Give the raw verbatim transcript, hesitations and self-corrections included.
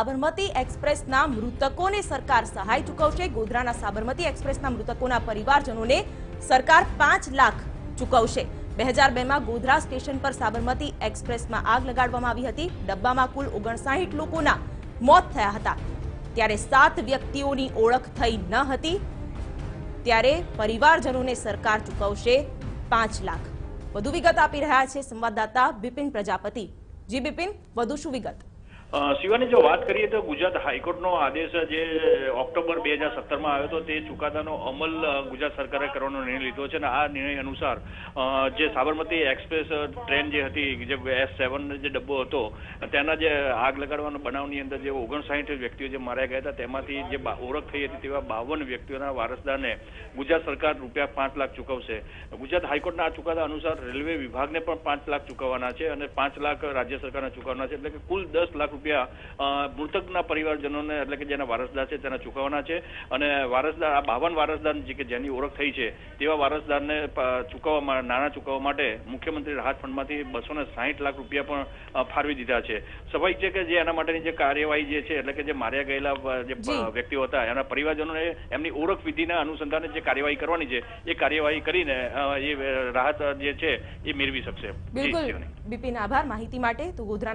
Sabarmati express ना मृतकों ने सरकार सहाय चुकवशे। गोधराना साबरमती एक्सप्रेस ना मृतकों ना परिवारजनों ने सरकार पांच लाख चुकवशे। दो हज़ार दो में गोधरा स्टेशन पर साबरमती एक्सप्रेस में आग लगाड़वामां आवी हती। डब्बा में कुल उनसठ लोगोना मौत थया हता, त्यारे सात व्यक्तिओनी ओळख थई न हती। त्यारे परिवारजनों ने सरकार चुकवशे पांच लाख। वधु विगत आपी रह्या छे संवाददाता बिपिन प्रजापति। जी बिपिन, वधु शुं विगत? शिवानी, जो बात करिए तो गुजरात हाईकोर्ट नो आदेश जे ऑक्टोबर दो हज़ार सत्रह में आयो तो ते चुकादानो अमल गुजरात सरकारे करवानो निर्णय लीधो छे। आ निर्णय अनुसार जे साबरमती एक्सप्रेस ट्रेन जे हती, जे एस सेवन जे डब्बो हतो, तेना जे आग लगाड़वानो बनावनी अंदर जे उनसठ व्यक्तिओ जे मार्या गया हता, तेमांथी जे ओळख थई हती तेवा बावन व्यक्तिओना वारसदारने गुजरात सरकार रूपिया पांच लाख चूकवशे। गुजरात हाईकोर्टना आ चुकादा अनुसार रेलवे विभागने पण पांच लाख चूकववाना छे અને पांच लाख राज्य सरकारने चूकववाना छे, એટલે કે કુલ दस लाख मृतकना परिवारजनोने एटले के जेना वारसदार छे तेना चूकववाना छे। अने वारसदार आ बावन वारसदार जे के जेनी ओळख थई छे तेवा वारसदारने चूकववा नाणा चूकववा माटे मुख्यमंत्री राहत फंडमांथी बस्सो साठ लाख रुपया पण फाळवी दीधा छे। स्वाभाविक छे के जे एना माटेनी जे कार्यवाही जे छे एटले के जे मार्या गयेला जे व्यक्तिओ हता एना परिवारजनोने एमनी ओळख विधीना अनुसंधाने जे कार्यवाही करवानी छे ए कार्यवाही करीने ए राहत जे छे ए मेळवी शकशे। बिलकुल बिपिन, आभार माहिती माटे। तो गोधरा